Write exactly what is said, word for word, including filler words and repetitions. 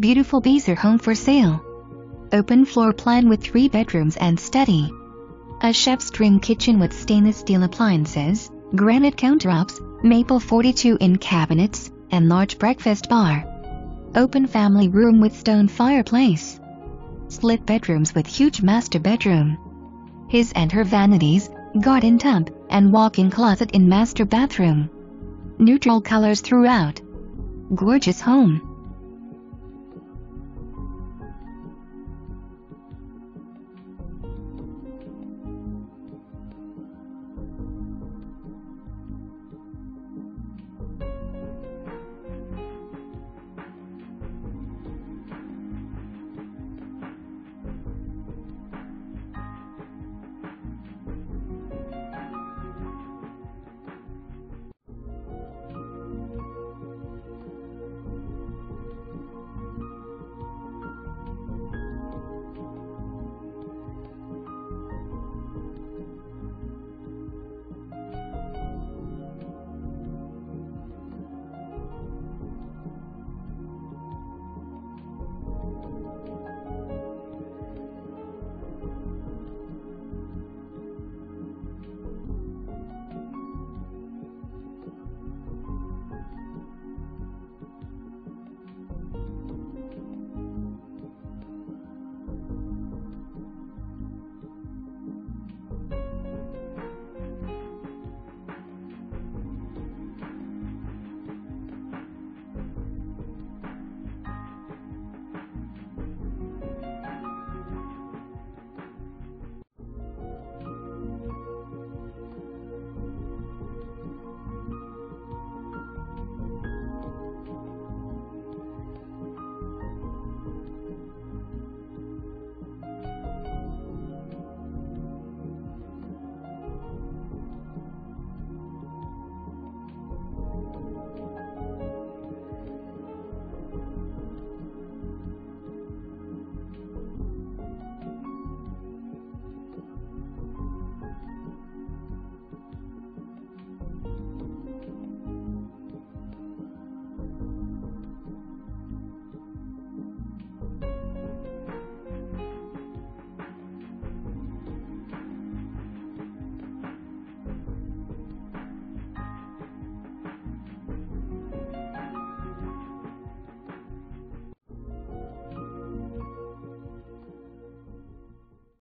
Beautiful Beazer home for sale. Open floor plan with three bedrooms and study. A chef's dream kitchen with stainless steel appliances, granite countertops, maple forty-two inch cabinets, and large breakfast bar. Open family room with stone fireplace. Split bedrooms with huge master bedroom. His and her vanities, garden tub, and walk-in closet in master bathroom. Neutral colors throughout. Gorgeous home.